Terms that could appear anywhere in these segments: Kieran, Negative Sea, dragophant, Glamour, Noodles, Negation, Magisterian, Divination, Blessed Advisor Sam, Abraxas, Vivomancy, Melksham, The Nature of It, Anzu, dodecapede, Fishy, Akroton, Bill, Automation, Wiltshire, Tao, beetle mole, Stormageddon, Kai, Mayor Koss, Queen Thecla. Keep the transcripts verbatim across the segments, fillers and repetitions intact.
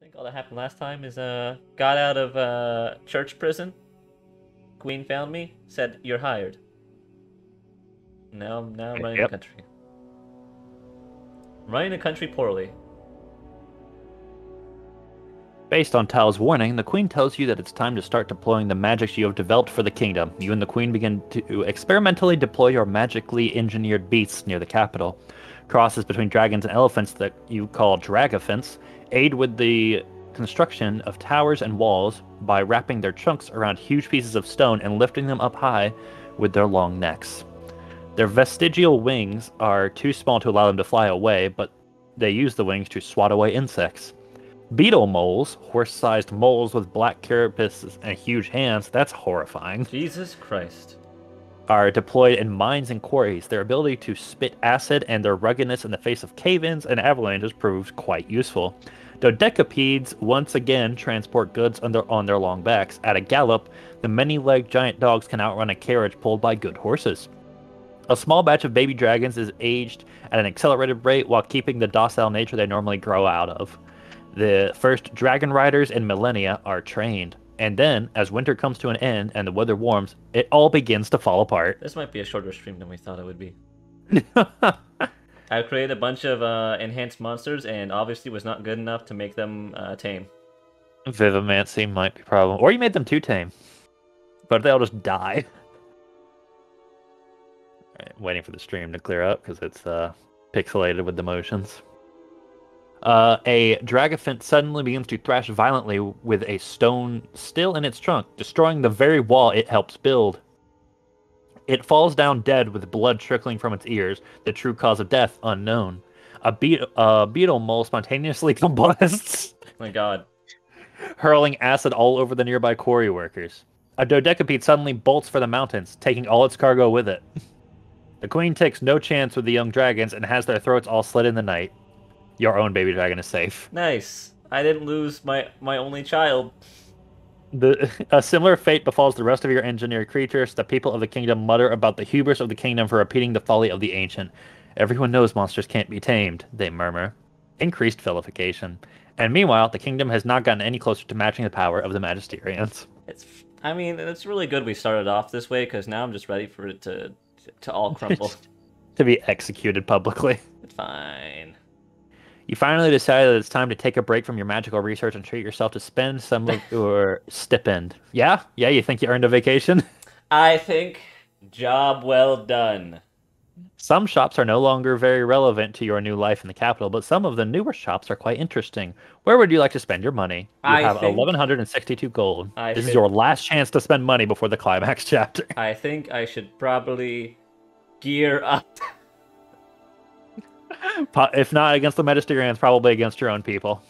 I think all that happened last time is, uh, got out of, uh, church prison. Queen found me, said, you're hired. Now, now I'm running yep. the country. I'm running the country poorly. Based on Tao's warning, the Queen tells you that it's time to start deploying the magics you have developed for the kingdom. You and the Queen begin to experimentally deploy your magically engineered beasts near the capital. Crosses between dragons and elephants that you call dragophants aid with the construction of towers and walls by wrapping their trunks around huge pieces of stone and lifting them up high with their long necks. Their vestigial wings are too small to allow them to fly away, but they use the wings to swat away insects. Beetle moles, horse-sized moles with black carapaces and huge hands, that's horrifying. Jesus Christ. Are deployed in mines and quarries. Their ability to spit acid and their ruggedness in the face of cave-ins and avalanches proves quite useful. Dodecapedes once again transport goods on their, on their long backs. At a gallop, the many-legged giant dogs can outrun a carriage pulled by good horses. A small batch of baby dragons is aged at an accelerated rate while keeping the docile nature they normally grow out of. The first dragon riders in millennia are trained. And then, as winter comes to an end and the weather warms, it all begins to fall apart. This might be a shorter stream than we thought it would be. I created a bunch of uh, enhanced monsters and obviously was not good enough to make them uh, tame. Vivomancy might be a problem. Or you made them too tame. But they'll just die. All right, waiting for the stream to clear up because it's uh, pixelated with the motions. Uh, a dragophant suddenly begins to thrash violently with a stone still in its trunk, destroying the very wall it helps build. It falls down dead with blood trickling from its ears, the true cause of death unknown. A, be a beetle mole spontaneously combusts. Oh my god. Hurling acid all over the nearby quarry workers. A dodecapede suddenly bolts for the mountains, taking all its cargo with it. The Queen takes no chance with the young dragons and has their throats all slit in the night. Your own baby dragon is safe. Nice. I didn't lose my my only child. The, a similar fate befalls the rest of your engineered creatures. The people of the kingdom mutter about the hubris of the kingdom for repeating the folly of the ancient. Everyone knows monsters can't be tamed, they murmur. Increased vilification. And meanwhile, the kingdom has not gotten any closer to matching the power of the Magisterians. It's, I mean, it's really good we started off this way, because now I'm just ready for it to, to all crumble. To be executed publicly. Fine. You finally decided that it's time to take a break from your magical research and treat yourself to spend some of your stipend. Yeah? Yeah, you think you earned a vacation? I think job well done. Some shops are no longer very relevant to your new life in the capital, but some of the newer shops are quite interesting. Where would you like to spend your money? You I have eleven sixty-two gold. I this think... is your last chance to spend money before the climax chapter. I think I should probably gear up. If not against the Magisterians, probably against your own people.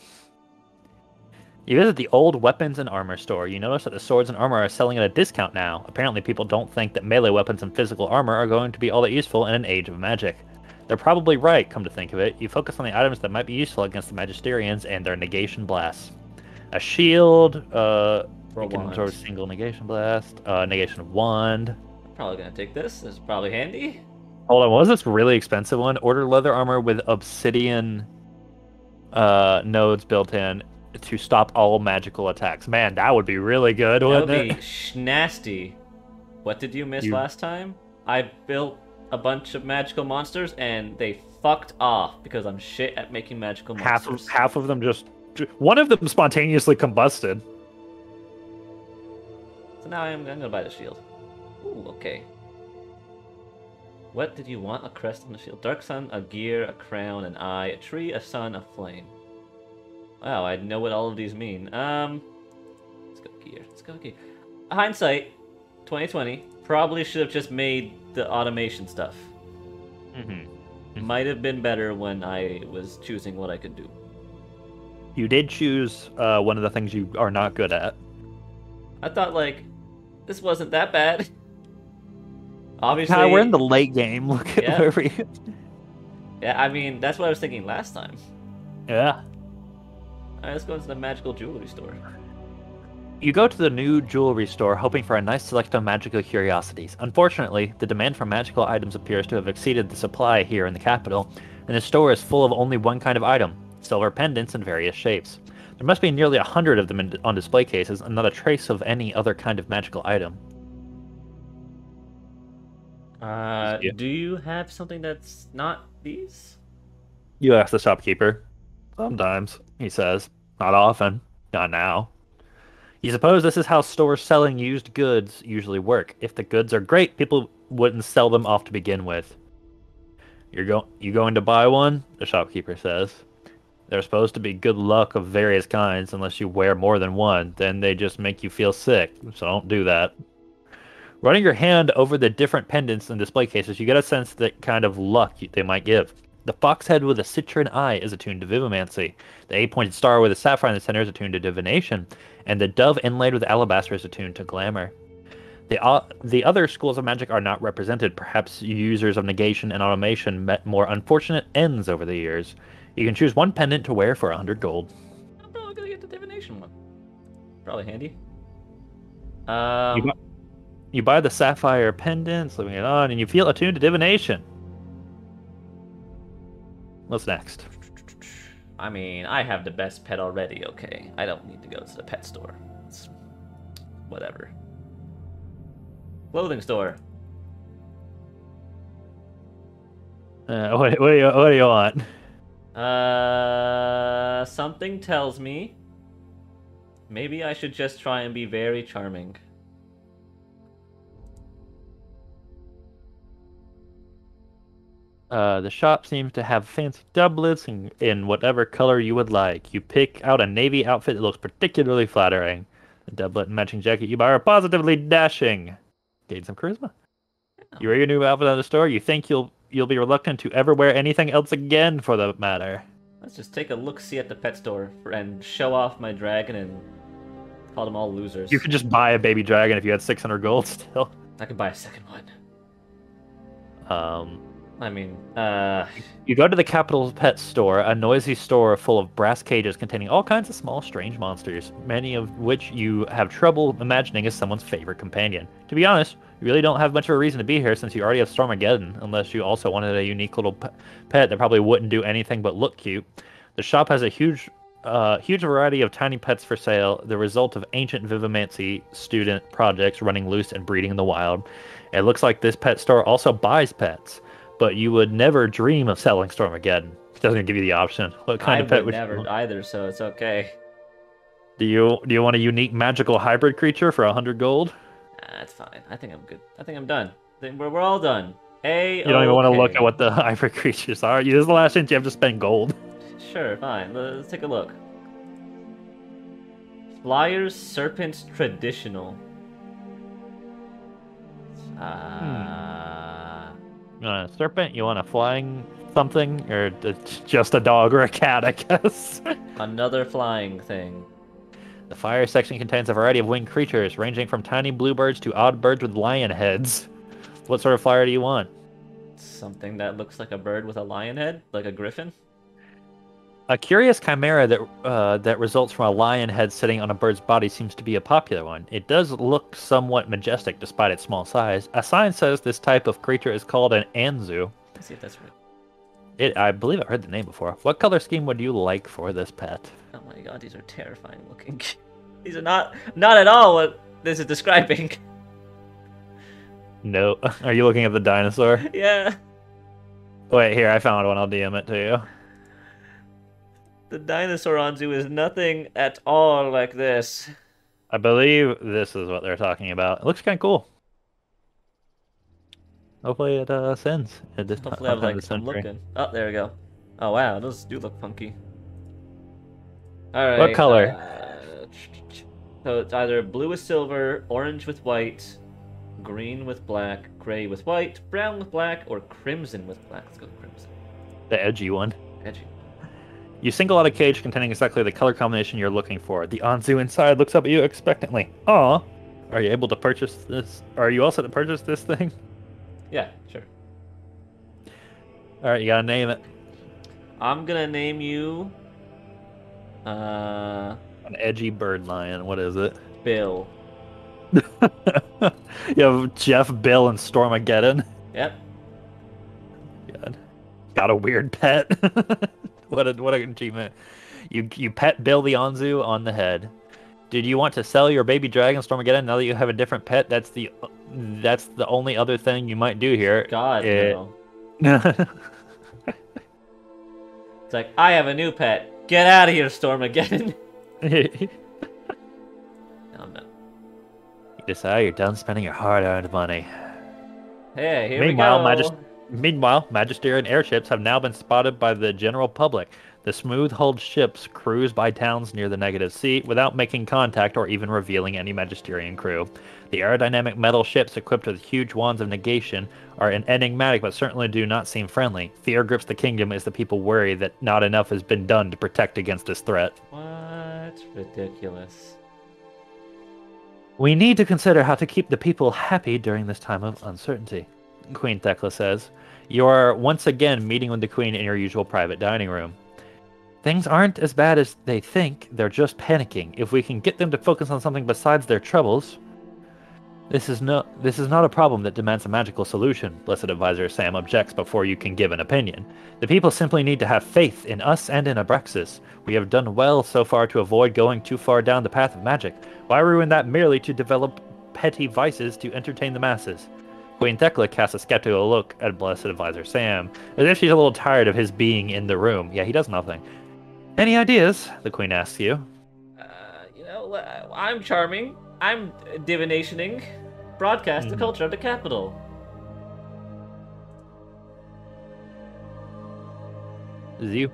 You visit the old weapons and armor store. You notice that the swords and armor are selling at a discount now. Apparently people don't think that melee weapons and physical armor are going to be all that useful in an age of magic. They're probably right, come to think of it. You focus on the items that might be useful against the Magisterians and their negation blasts. A shield, uh, you can absorb a single negation blast, uh, negation wand. I'm probably gonna take this, this is probably handy. Hold on, what was this really expensive one? Order leather armor with obsidian uh, nodes built in to stop all magical attacks. Man, that would be really good, that wouldn't it? That would be nasty. What did you miss you... last time? I built a bunch of magical monsters and they fucked off because I'm shit at making magical monsters. Half, half of them just... One of them spontaneously combusted. So now I'm, I'm going to buy the shield. Ooh, okay. What did you want? A crest on the shield. Dark sun, a gear, a crown, an eye, a tree, a sun, a flame. Wow, I know what all of these mean. Um, let's go gear. Let's go gear. Hindsight, twenty twenty, probably should have just made the automation stuff. Mm-hmm. Might have been better when I was choosing what I could do. You did choose uh, one of the things you are not good at. I thought, like, this wasn't that bad. Obviously, Ty, we're in the late game. Look at yeah. where we. Yeah, I mean that's what I was thinking last time. Yeah. All right, let's go into the magical jewelry store. You go to the new jewelry store, hoping for a nice selection of magical curiosities. Unfortunately, the demand for magical items appears to have exceeded the supply here in the capital, and the store is full of only one kind of item: silver pendants in various shapes. There must be nearly a hundred of them in, on display cases, and not a trace of any other kind of magical item. Uh, do you have something that's not these? You ask the shopkeeper. Sometimes, he says. Not often. Not now. You suppose this is how stores selling used goods usually work. If the goods are great, people wouldn't sell them off to begin with. You're go you going to buy one? The shopkeeper says. They're supposed to be good luck of various kinds, unless you wear more than one. Then they just make you feel sick, so don't do that. Running your hand over the different pendants and display cases, you get a sense of the kind of luck they might give. The fox head with a citrine eye is attuned to Vivomancy. The eight-pointed star with a sapphire in the center is attuned to Divination. And the dove inlaid with alabaster is attuned to Glamour. The, uh, the other schools of magic are not represented. Perhaps users of Negation and Automation met more unfortunate ends over the years. You can choose one pendant to wear for a hundred gold. I'm probably going to get the Divination one. Probably handy. Um, you, buy, you buy the sapphire pendant, slipping it on, and you feel attuned to Divination. What's next? I mean, I have the best pet already, okay? I don't need to go to the pet store. It's whatever. Clothing store. Uh, what, what, do you, what do you want? Uh, something tells me maybe I should just try and be very charming. Uh, the shop seems to have fancy doublets in, in whatever color you would like. You pick out a navy outfit that looks particularly flattering. The doublet and matching jacket you buy are positively dashing. Gain some charisma. Yeah. You wear your new outfit at the store. You think you'll you'll be reluctant to ever wear anything else again, for that matter. Let's just take a look-see at the pet store and show off my dragon and call them all losers. You could just buy a baby dragon if you had six hundred gold still. I could buy a second one. Um... I mean, uh... You go to the capital pet store, a noisy store full of brass cages containing all kinds of small, strange monsters, many of which you have trouble imagining as someone's favorite companion. To be honest, you really don't have much of a reason to be here since you already have Stormageddon, unless you also wanted a unique little pe pet that probably wouldn't do anything but look cute. The shop has a huge, uh, huge variety of tiny pets for sale, the result of ancient Vivomancy student projects running loose and breeding in the wild. It looks like this pet store also buys pets. But you would never dream of selling Stormageddon. It doesn't give you the option. What kind I of pet would, would never you want? Either, so it's okay. Do you do you want a unique magical hybrid creature for a hundred gold? Nah, that's fine. I think I'm good. I think I'm done. I think we're we're all done. A. -okay. You don't even want to look at what the hybrid creatures are. This is the last chance you have to spend gold. Sure, fine. Let's take a look. Flyer's Serpent Traditional. Ah. Uh... Hmm. You want a serpent? You want a flying something? Or just a dog or a cat, I guess? Another flying thing. The fire section contains a variety of winged creatures, ranging from tiny bluebirds to odd birds with lion heads. What sort of flyer do you want? Something that looks like a bird with a lion head? Like a griffin? A curious chimera that, uh, that results from a lion head sitting on a bird's body seems to be a popular one. It does look somewhat majestic despite its small size. A sign says this type of creature is called an Anzu. Let's see if that's right. It, I believe I heard the name before. What color scheme would you like for this pet? Oh my god, these are terrifying looking. These are not, not at all what this is describing. No. Are you looking at the dinosaur? Yeah. Wait, here, I found one. I'll D M it to you. The dinosaur Anzu is nothing at all like this. I believe this is what they're talking about. It looks kind of cool. Hopefully it uh, sends. At this Hopefully I'm like, I'm looking. Oh, there we go. Oh, wow. Those do look funky. All right. What color? Uh, so it's either blue with silver, orange with white, green with black, gray with white, brown with black, or crimson with black. Let's go with crimson. The edgy one. Edgy. You single out a cage containing exactly the color combination you're looking for. The Anzu inside looks up at you expectantly. Aw, are you able to purchase this? Are you all set to purchase this thing? Yeah, sure. All right, you gotta name it. I'm gonna name you. Uh, an edgy bird lion. What is it? Bill. You have Jeff, Bill, and Stormageddon. Yep. God, got a weird pet. What a, what an achievement. You you pet Bill the Anzu on the head. Did you want to sell your baby dragon, Stormageddon, now that you have a different pet? That's the that's the only other thing you might do here. God, it... no. It's like, I have a new pet. Get out of here, Stormageddon. No, no. You decide you're done spending your hard-earned money. Hey, here meanwhile, we go. Magist meanwhile, Magisterian airships have now been spotted by the general public. The smooth-hulled ships cruise by towns near the Negative Sea without making contact or even revealing any Magisterian crew. The aerodynamic metal ships equipped with huge wands of negation are enigmatic but certainly do not seem friendly. Fear grips the kingdom as the people worry that not enough has been done to protect against this threat. What? Ridiculous. We need to consider how to keep the people happy during this time of uncertainty, Queen Thecla says. You are once again meeting with the Queen in your usual private dining room. Things aren't as bad as they think, they're just panicking. If we can get them to focus on something besides their troubles... This is, no, this is not a problem that demands a magical solution, Blessed Advisor Sam objects before you can give an opinion. The people simply need to have faith in us and in Abraxas. We have done well so far to avoid going too far down the path of magic. Why ruin that merely to develop petty vices to entertain the masses? Queen Thecla casts a skeptical look at Blessed Advisor Sam, as if she's a little tired of his being in the room. Yeah, he does nothing. Any ideas? The Queen asks you. Uh, you know, I'm charming. I'm divinationing. Broadcast mm. the culture of the capital. This is you.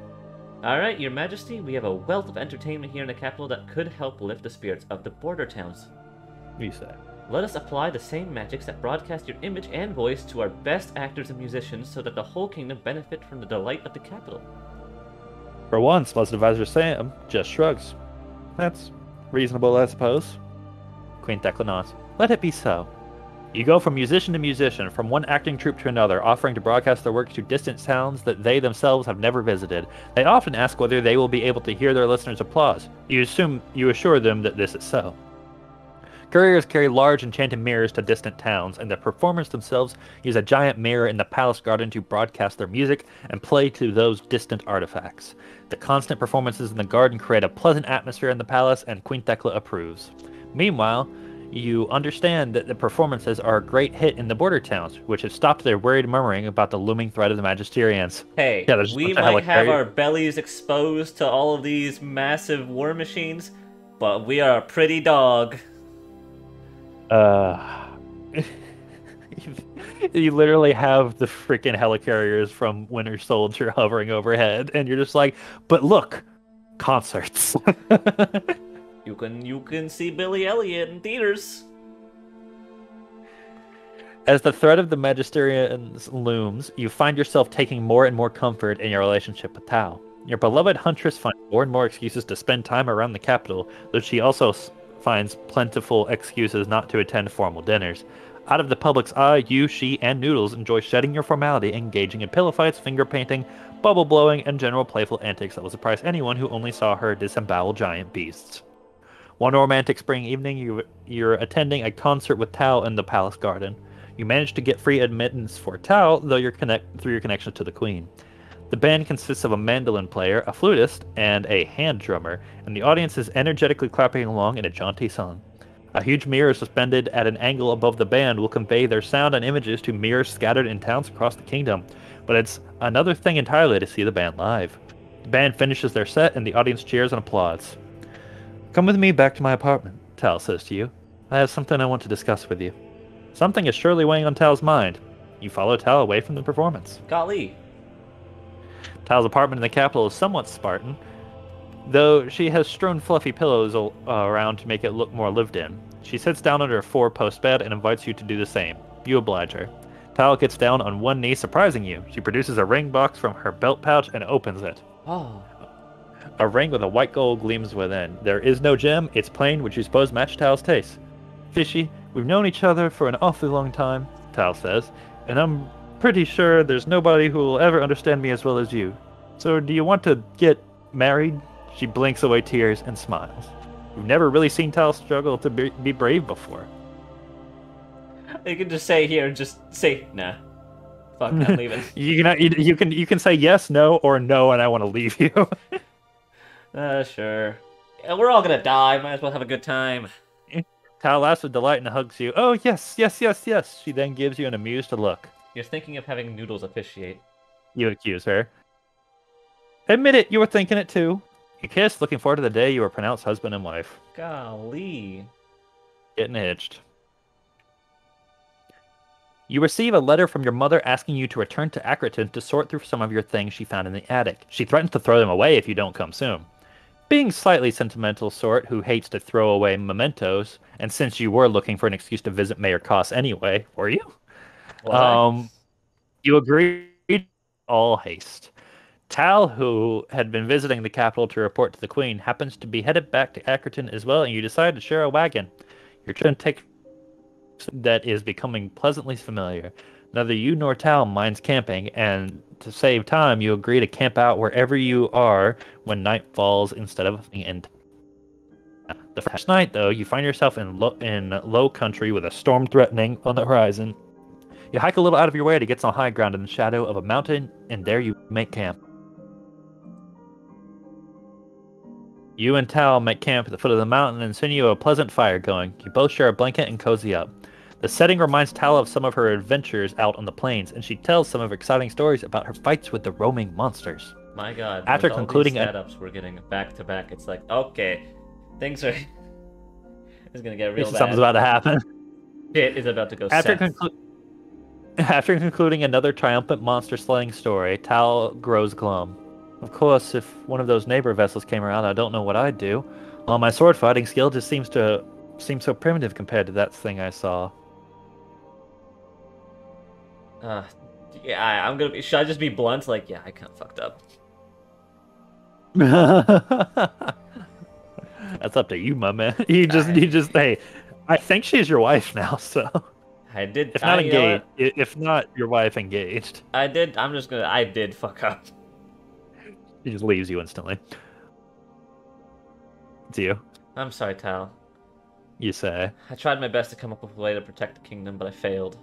Alright, Your Majesty, we have a wealth of entertainment here in the capital that could help lift the spirits of the border towns. You say. Let us apply the same magics that broadcast your image and voice to our best actors and musicians so that the whole kingdom benefit from the delight of the capital. For once, Blessed Advisor Sam just shrugs. That's reasonable, I suppose. Queen Thecla nods. Let it be so. You go from musician to musician, from one acting troupe to another, offering to broadcast their works to distant towns that they themselves have never visited. They often ask whether they will be able to hear their listeners' applause. You assume you assure them that this is so. Couriers carry large enchanted mirrors to distant towns, and the performers themselves use a giant mirror in the palace garden to broadcast their music and play to those distant artifacts. The constant performances in the garden create a pleasant atmosphere in the palace, and Queen Thecla approves. Meanwhile, you understand that the performances are a great hit in the border towns, which have stopped their worried murmuring about the looming threat of the Magisterians. Hey, yeah, we might have our bellies exposed to all of these massive war machines, but we are a pretty dog. Uh, you literally have the freaking helicarriers from Winter Soldier hovering overhead, and you're just like, but look, concerts. you can you can see Billy Elliot in theaters. As the threat of the Magisterians looms, you find yourself taking more and more comfort in your relationship with Tao. Your beloved huntress finds more and more excuses to spend time around the capital, though she also finds plentiful excuses not to attend formal dinners. Out of the public's eye, you, she, and Noodles enjoy shedding your formality, engaging in pillow fights, finger painting, bubble blowing, and general playful antics that will surprise anyone who only saw her disembowel giant beasts. One romantic spring evening, you, you're attending a concert with Tao in the palace garden. You manage to get free admittance for Tao, though you're connect through your connection to the Queen. The band consists of a mandolin player, a flutist, and a hand drummer, and the audience is energetically clapping along in a jaunty song. A huge mirror suspended at an angle above the band will convey their sound and images to mirrors scattered in towns across the kingdom, but it's another thing entirely to see the band live. The band finishes their set, and the audience cheers and applauds. Come with me back to my apartment, Tal says to you. I have something I want to discuss with you. Something is surely weighing on Tal's mind. You follow Tal away from the performance. Golly. Tao's apartment in the capital is somewhat Spartan, though she has strewn fluffy pillows uh, around to make it look more lived in. She sits down under a four-post bed and invites you to do the same. You oblige her. Tao gets down on one knee, surprising you. She produces a ring box from her belt pouch and opens it. Oh. A ring with a white gold gleams within. There is no gem. It's plain, which you suppose match Tao's taste. Fishy, we've known each other for an awfully long time, Tao says, and I'm pretty sure there's nobody who will ever understand me as well as you. So do you want to get married? She blinks away tears and smiles. You've never really seen Tao struggle to be, be brave before. You can just say here, just say, nah. Fuck, I'm leaving. you, can, you, you, can, you can say yes, no, or no, and I want to leave you. Uh, sure. Yeah, we're all gonna die. Might as well have a good time. Tao laughs with delight and hugs you. Oh, yes, yes, yes, yes. She then gives you an amused look. You're thinking of having Noodles officiate. You accuse her. Admit it, you were thinking it too. You kiss, looking forward to the day you were pronounced husband and wife. Golly. Getting hitched. You receive a letter from your mother asking you to return to Akroton to sort through some of your things she found in the attic. She threatens to throw them away if you don't come soon. Being slightly sentimental sort who hates to throw away mementos, and since you were looking for an excuse to visit Mayor Koss anyway, were you? Well, um, you agreed all haste. Tal, who had been visiting the capital to report to the Queen, happens to be headed back to Akroton as well, and you decide to share a wagon. You're trying to take... that is becoming pleasantly familiar. Neither you nor Tal minds camping, and to save time, you agree to camp out wherever you are when night falls instead of the end. The first night, though, you find yourself in lo in low country with a storm threatening on the horizon. You hike a little out of your way to get some high ground in the shadow of a mountain, and there you make camp. You and Tal make camp at the foot of the mountain and soon you have a pleasant fire going. You both share a blanket and cozy up. The setting reminds Tal of some of her adventures out on the plains, and she tells some of her exciting stories about her fights with the roaming monsters. My god, after with concluding all these setups we're getting back to back, it's like, okay, things are... it's gonna get real bad. Something's about to happen. It is about to go after south. Conclu after concluding another triumphant monster slaying story, Tal grows glum. Of course, if one of those neighbor vessels came around, I don't know what I'd do. Well, my sword fighting skill just seems to seem so primitive compared to that thing I saw. Uh, yeah, I, I'm gonna be. Should I just be blunt? Like, yeah, I kind of fucked up. That's up to you, my man. You just, I, you just. Hey, I think she's your wife now, so. I did. If not I, engaged, you know if not your wife engaged. I did. I'm just gonna. I did fuck up. He just leaves you instantly. It's you. I'm sorry, Tal. You say. I tried my best to come up with a way to protect the kingdom, but I failed.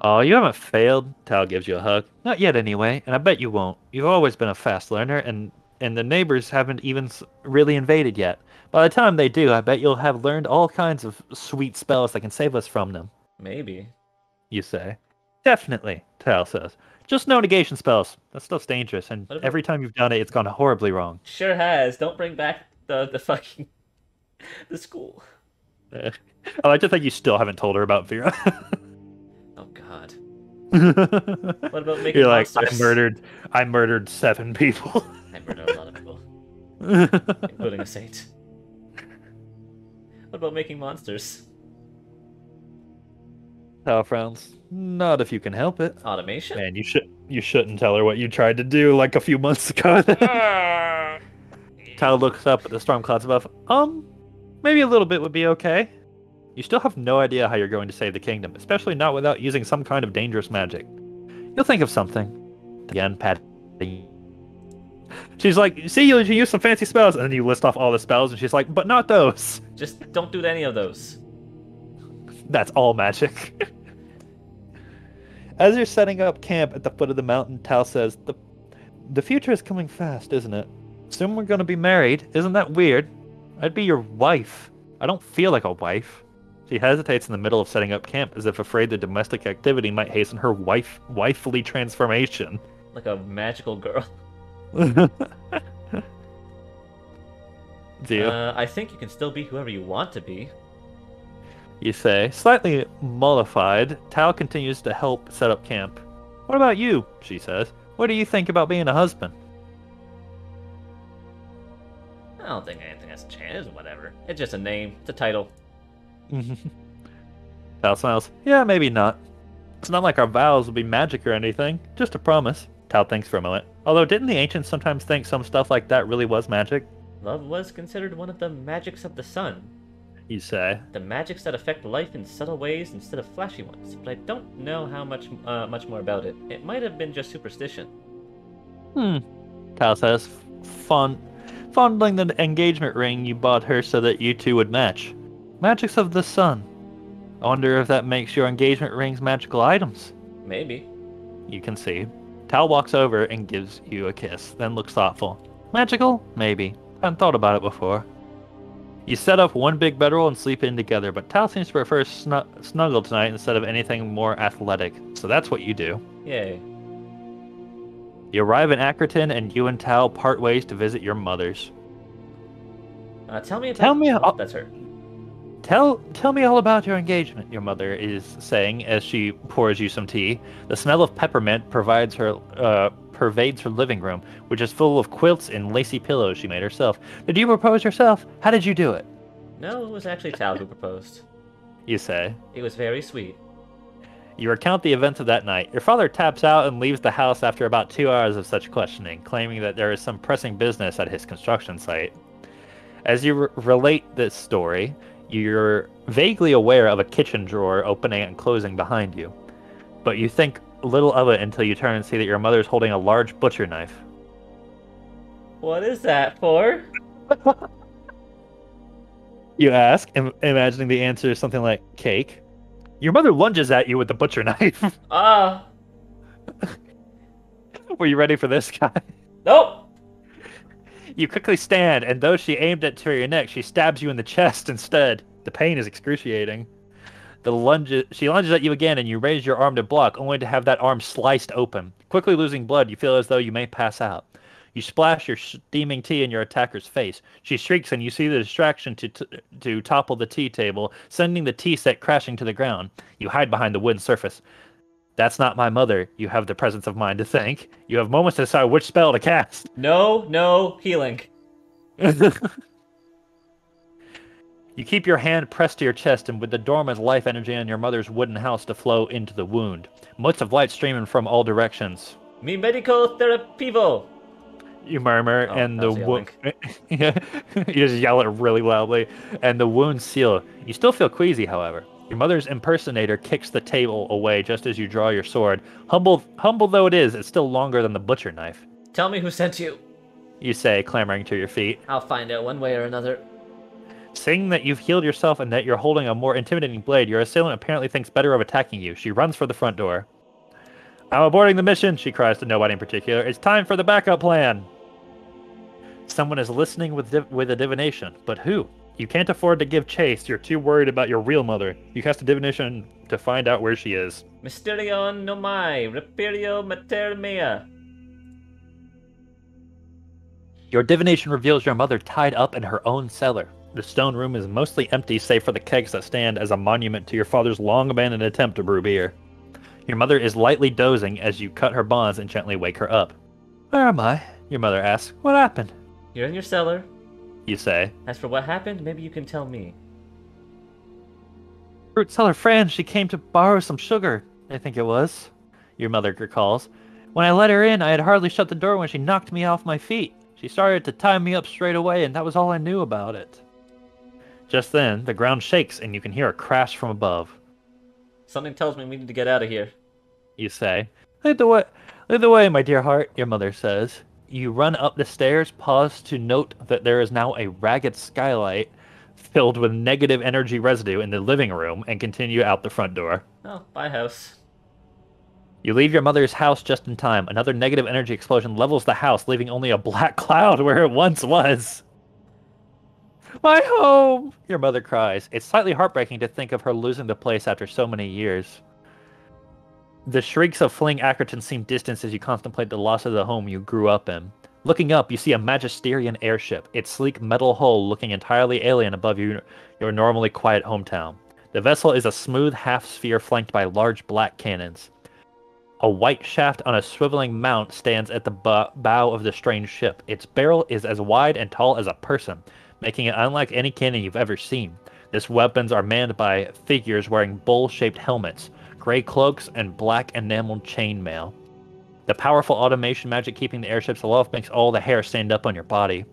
Oh, you haven't failed. Tal gives you a hug. Not yet, anyway, and I bet you won't. You've always been a fast learner, and, and the neighbors haven't even really invaded yet. By the time they do, I bet you'll have learned all kinds of sweet spells that can save us from them. Maybe. You say. Definitely, Tal says. Just no negation spells. That stuff's dangerous, and every time you've done it, it's gone horribly wrong. Sure has. Don't bring back the, the fucking... the school. Uh, I like to think you still haven't told her about Vera. Oh, God. What about making You're like, monsters? I murdered, I murdered seven people. I murdered a lot of people. Including a saint. What about making monsters? Tao frowns. Not if you can help it. Automation? Man, you should you shouldn't tell her what you tried to do like a few months ago. Tao looks up at the storm clouds above. Um, maybe a little bit would be okay. You still have no idea how you're going to save the kingdom, especially not without using some kind of dangerous magic. You'll think of something. Again, patting. She's like, see, you use some fancy spells, and then you list off all the spells, and she's like, but not those. Just don't do any of those. That's all magic. As you're setting up camp at the foot of the mountain, Tal says, the, the future is coming fast, isn't it? Soon we're going to be married. Isn't that weird? I'd be your wife. I don't feel like a wife. She hesitates in the middle of setting up camp, as if afraid the domestic activity might hasten her wife wifely transformation. Like a magical girl. Do you? Uh, I think you can still be whoever you want to be. You say. Slightly mollified, Tao continues to help set up camp. What about you? She says. What do you think about being a husband? I don't think anything has changed. Whatever. It's just a name. It's a title. Tao smiles. Yeah, maybe not. It's not like our vows will be magic or anything. Just a promise. Tao thinks for a moment. Although, didn't the ancients sometimes think some stuff like that really was magic? Love was considered one of the magics of the sun. You say. The magics that affect life in subtle ways instead of flashy ones, but I don't know how much uh, much more about it. It might have been just superstition. Hmm. Tao says, fond fondling the engagement ring you bought her so that you two would match. Magics of the sun. I wonder if that makes your engagement rings magical items. Maybe. You can see. Tao walks over and gives you a kiss, then looks thoughtful. Magical? Maybe. I hadn't thought about it before. You set up one big bedroll and sleep in together, but Tao seems to prefer snug snuggle tonight instead of anything more athletic. So that's what you do. Yay. You arrive in Akroton, and you and Tao part ways to visit your mother's. Uh, tell me about... Tell me... Oh, that's her. Tell, tell me all about your engagement, your mother is saying as she pours you some tea. The smell of peppermint provides her... Uh, pervades her living room, which is full of quilts and lacy pillows she made herself. Did you propose yourself? How did you do it? No, it was actually Tao who proposed. You say. It was very sweet. You recount the events of that night. Your father taps out and leaves the house after about two hours of such questioning, claiming that there is some pressing business at his construction site. As you re relate this story, you're vaguely aware of a kitchen drawer opening and closing behind you, but you think little of it until you turn and see that your mother's holding a large butcher knife. What is that for? You ask, im imagining the answer is something like cake. Your mother lunges at you with the butcher knife. Ah. uh. Were you ready for this, guy? Nope. You quickly stand, and though she aimed it to your neck, she stabs you in the chest instead. The pain is excruciating. The lunges, she lunges at you again, and you raise your arm to block, only to have that arm sliced open. Quickly losing blood, you feel as though you may pass out. You splash your steaming tea in your attacker's face. She shrieks, and you see the distraction to, t to topple the tea table, sending the tea set crashing to the ground. You hide behind the wooden surface. That's not my mother. You have the presence of mind to think. You have moments to decide which spell to cast. No, no healing. You keep your hand pressed to your chest, and with the dormant life energy in your mother's wooden house to flow into the wound. Motes of light streaming from all directions. Mi medico therapivo! You murmur, oh, and the wound... you just yell it really loudly, and the wound seal. You still feel queasy, however. Your mother's impersonator kicks the table away just as you draw your sword. Humble, humble though it is, it's still longer than the butcher knife. Tell me who sent you, you say, clambering to your feet. I'll find out one way or another. Seeing that you've healed yourself and that you're holding a more intimidating blade, your assailant apparently thinks better of attacking you. She runs for the front door. I'm aborting the mission, she cries to nobody in particular. It's time for the backup plan. Someone is listening with, div with a divination, but who? You can't afford to give chase. You're too worried about your real mother. You cast a divination to find out where she is. Mysterion nomai, reperio mater mea. Your divination reveals your mother tied up in her own cellar. The stone room is mostly empty, save for the kegs that stand as a monument to your father's long-abandoned attempt to brew beer. Your mother is lightly dozing as you cut her bonds and gently wake her up. Where am I? Your mother asks. What happened? You're in your cellar, you say. As for what happened, maybe you can tell me. Root cellar friend, she came to borrow some sugar, I think it was, your mother recalls. When I let her in, I had hardly shut the door when she knocked me off my feet. She started to tie me up straight away, and that was all I knew about it. Just then, the ground shakes, and you can hear a crash from above. Something tells me we need to get out of here, you say. Lead the way, lead the way, my dear heart, your mother says. You run up the stairs, pause to note that there is now a ragged skylight filled with negative energy residue in the living room, and continue out the front door. Oh, bye, house. You leave your mother's house just in time. Another negative energy explosion levels the house, leaving only a black cloud where it once was. My home! Your mother cries. It's slightly heartbreaking to think of her losing the place after so many years. The shrieks of fleeing Akroton seem distant as you contemplate the loss of the home you grew up in. Looking up, you see a Magisterian airship, its sleek metal hull looking entirely alien above you, your normally quiet hometown. The vessel is a smooth half-sphere flanked by large black cannons. A white shaft on a swiveling mount stands at the bow of the strange ship. Its barrel is as wide and tall as a person, making it unlike any cannon you've ever seen. These weapons are manned by figures wearing bowl-shaped helmets, gray cloaks, and black enameled chainmail. The powerful automation magic keeping the airships aloft makes all the hair stand up on your body.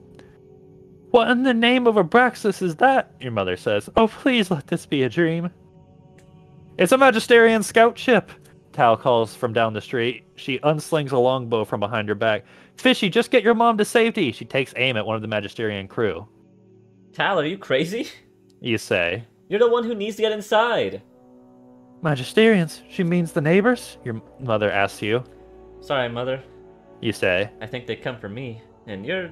What in the name of Abraxas is that? Your mother says. Oh, please let this be a dream. It's a Magisterian scout ship, Tao calls from down the street. She unslings a longbow from behind her back. Fishy, just get your mom to safety. She takes aim at one of the Magisterian crew. Tal, are you crazy? You say. You're the one who needs to get inside. Magisterians, she means the neighbors? Your mother asks you. Sorry, mother. You say. I think they come for me, and you're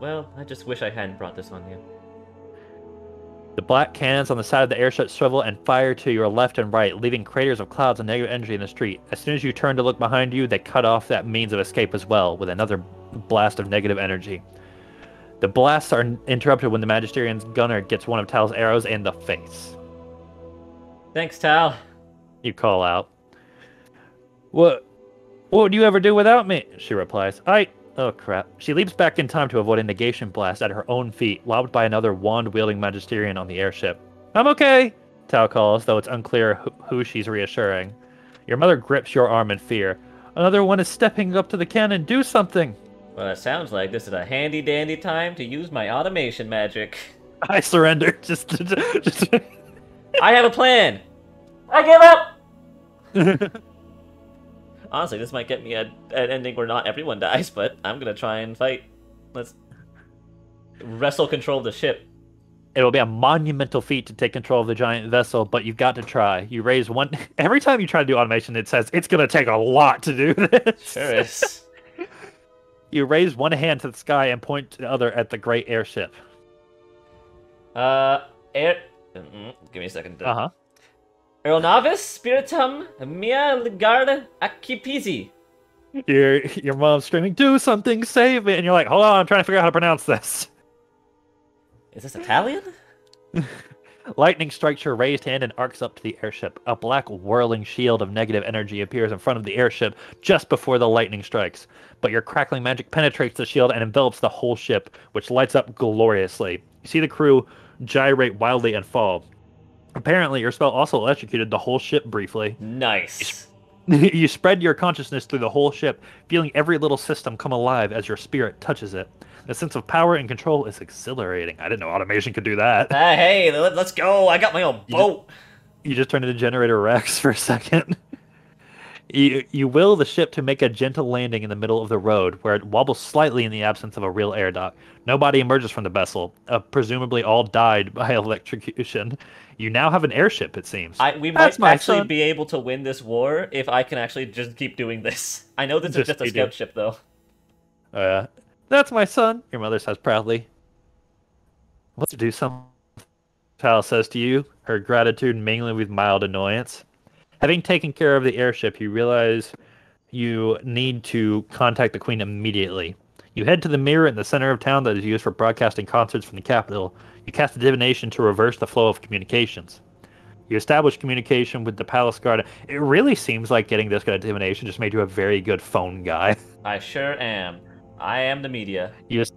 Well, I just wish I hadn't brought this on you. The black cannons on the side of the airship swivel and fire to your left and right, leaving craters of clouds and negative energy in the street. As soon as you turn to look behind you, they cut off that means of escape as well, with another blast of negative energy. The blasts are interrupted when the Magisterian's gunner gets one of Tao's arrows in the face. Thanks, Tao. You call out. What, what would you ever do without me? She replies. I... Oh, crap. She leaps back in time to avoid a negation blast at her own feet, lobbed by another wand-wielding Magisterian on the airship. I'm okay, Tao calls, though it's unclear who, who she's reassuring. Your mother grips your arm in fear. Another one is stepping up to the cannon. Do something! Well, it sounds like this is a handy-dandy time to use my automation magic. I surrender. Just... just... I have a plan! I give up! Honestly, this might get me a, an ending where not everyone dies, but I'm going to try and fight. Let's wrestle control of the ship. It'll be a monumental feat to take control of the giant vessel, but you've got to try. You raise one... Every time you try to do automation, it says, it's going to take a lot to do this. Sure is. You raise one hand to the sky and point to the other at the great airship. Uh, air... Mm-mm. Give me a second. Uh-huh. Aeronavis spiritum mea ligard accipizi. Your your mom's screaming, do something, save me, and you're like, hold on, I'm trying to figure out how to pronounce this. Is this Italian? Lightning strikes your raised hand and arcs up to the airship. A black whirling shield of negative energy appears in front of the airship just before the lightning strikes. But your crackling magic penetrates the shield and envelops the whole ship, which lights up gloriously. You see the crew gyrate wildly and fall. Apparently, your spell also electrocuted the whole ship briefly. Nice. You spread your consciousness through the whole ship, feeling every little system come alive as your spirit touches it. The sense of power and control is exhilarating. I didn't know automation could do that. Uh, hey, let's go. I got my own boat. You just, you just turned into Generator Rex for a second. You, you will the ship to make a gentle landing in the middle of the road, where it wobbles slightly in the absence of a real air dock. Nobody emerges from the vessel. Uh, presumably all died by electrocution. You now have an airship, it seems. I, we That's might actually son. be able to win this war if I can actually just keep doing this. I know this just, is just a scout ship, though. Uh, That's my son, your mother says proudly. Let's do something, Tal says to you, her gratitude mingling with mild annoyance. Having taken care of the airship, you realize you need to contact the Queen immediately. You head to the mirror in the center of town that is used for broadcasting concerts from the capital. You cast a divination to reverse the flow of communications. You establish communication with the palace guard. It really seems like getting this kind of divination just made you a very good phone guy. I sure am. I am the media. You, est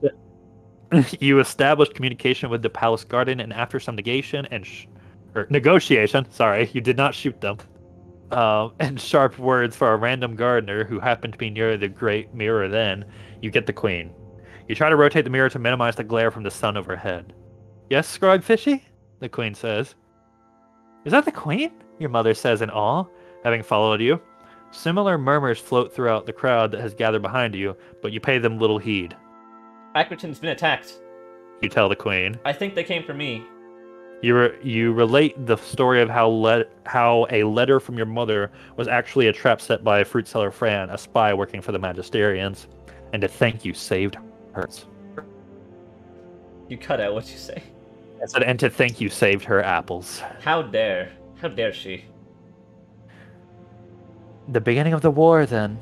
you establish communication with the palace guardian, and after some negation and sh or negotiation, sorry, you did not shoot them. Um, and sharp words for a random gardener who happened to be near the great mirror then, you get the queen. You try to rotate the mirror to minimize the glare from the sun overhead. Yes, Scribe Fishy? The queen says. Is that the queen? Your mother says in awe, having followed you. Similar murmurs float throughout the crowd that has gathered behind you, but you pay them little heed. Akroton's been attacked, you tell the queen. I think they came for me. You, re you relate the story of how le how a letter from your mother was actually a trap set by fruit seller Fran, a spy working for the Magisterians, and to think you saved her. You cut out what you say. I said, and to think you saved her apples. How dare. How dare she. The beginning of the war, then.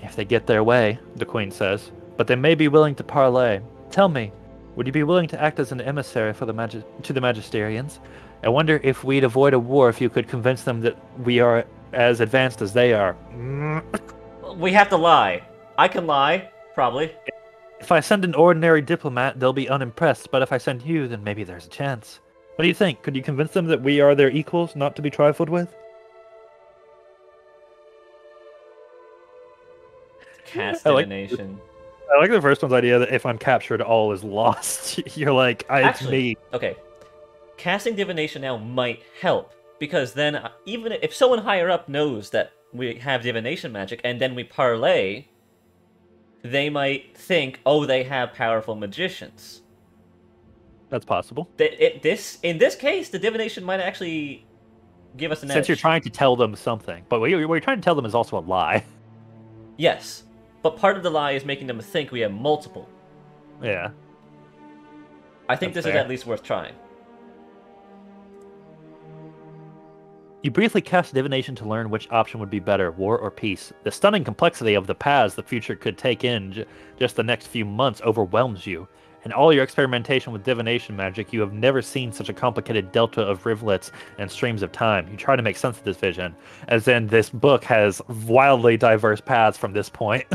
If they get their way, the queen says. But they may be willing to parley. Tell me. Would you be willing to act as an emissary for the Magi to the Magisterians? I wonder if we'd avoid a war if you could convince them that we are as advanced as they are. We have to lie. I can lie, probably. If I send an ordinary diplomat, they'll be unimpressed, but if I send you, then maybe there's a chance. What do you think? Could you convince them that we are their equals, not to be trifled with? Cast divination. I like the first one's idea that if I'm captured, all is lost. You're like, I, Actually, it's me. Okay. Casting divination now might help, because then even if someone higher up knows that we have divination magic and then we parlay, they might think, oh, they have powerful magicians. That's possible. Th it, this, in this case, the divination might actually give us an edge. Since you're trying to tell them something. But what you're trying to tell them is also a lie. Yes. But part of the lie is making them think we have multiple. Yeah. I think That's this fair. is at least worth trying. You briefly cast Divination to learn which option would be better, war or peace. The stunning complexity of the paths the future could take in j just the next few months overwhelms you. In all your experimentation with divination magic, you have never seen such a complicated delta of rivulets and streams of time. You try to make sense of this vision, as in this book has wildly diverse paths from this point.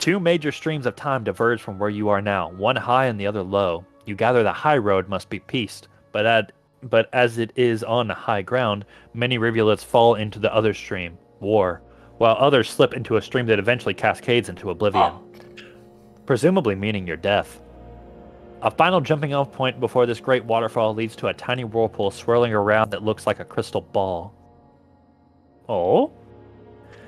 Two major streams of time diverge from where you are now, one high and the other low. You gather the high road must be peaced, but at But as it is on high ground, many rivulets fall into the other stream, war, while others slip into a stream that eventually cascades into oblivion, oh. presumably meaning your death. A final jumping-off point before this great waterfall leads to a tiny whirlpool swirling around that looks like a crystal ball. Oh?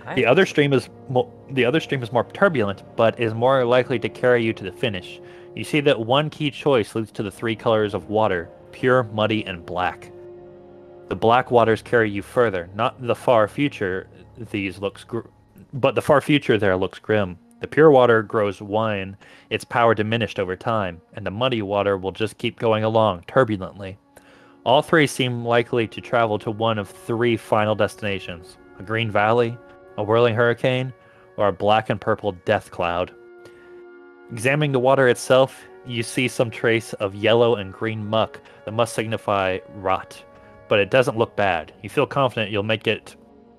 I the other stream is mo the other stream is more turbulent, but is more likely to carry you to the finish. You see that one key choice leads to the three colors of water. Pure, muddy, and black. The black waters carry you further. Not the far future, these looks, gr but the far future there looks grim. The pure water grows wine, its power diminished over time, and the muddy water will just keep going along, turbulently. All three seem likely to travel to one of three final destinations, a green valley, a whirling hurricane, or a black and purple death cloud. Examining the water itself, you see some trace of yellow and green muck that must signify rot, but it doesn't look bad. You feel confident you'll make it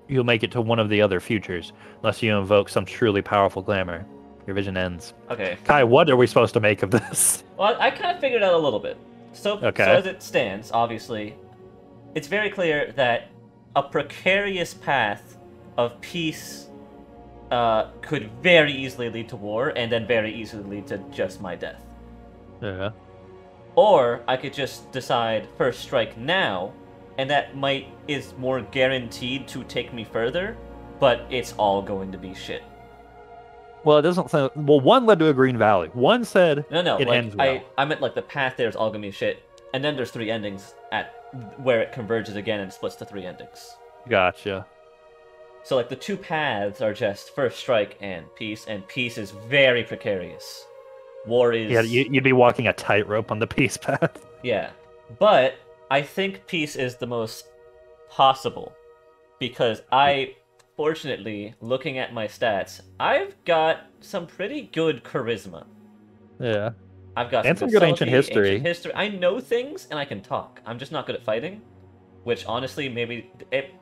you'll make it to one of the other futures, unless you invoke some truly powerful glamour. Your vision ends. Okay. Kai, what are we supposed to make of this? Well, I kind of figured out a little bit. So, okay. so as it stands, obviously, it's very clear that a precarious path of peace uh, could very easily lead to war, and then very easily lead to just my death. Yeah. Or I could just decide first strike now, and that might is more guaranteed to take me further, but it's all going to be shit. Well, it doesn't sound well. One led to a green valley. One said no, no. It like, ends well. I, I meant like the path there is all gonna be shit, and then there's three endings at where it converges again and splits to three endings. Gotcha. So like the two paths are just first strike and peace, and peace is very precarious. War is... Yeah, you'd be walking a tightrope on the peace path. Yeah. But I think peace is the most possible. Because I, fortunately, looking at my stats, I've got some pretty good charisma. Yeah. I've got and some, some good ancient history. ancient history. I know things, and I can talk. I'm just not good at fighting. Which, honestly, maybe... It,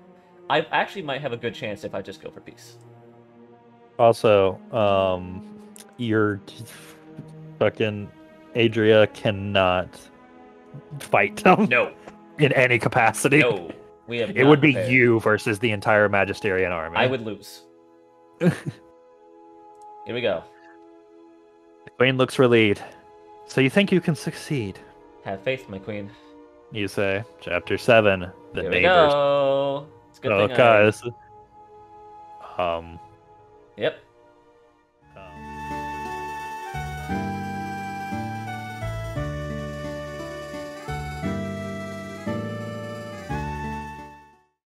I actually might have a good chance if I just go for peace. Also, um... you're... Fucking Adria cannot fight them. No. In any capacity. No. We have not it would be prepared. you versus the entire Magisterian army. I would lose. Here we go. The queen looks relieved. So you think you can succeed? Have faith, my queen. You say. Chapter seven. The Here neighbors. We go. It's a good oh, thing. Okay. I... Um. Yep.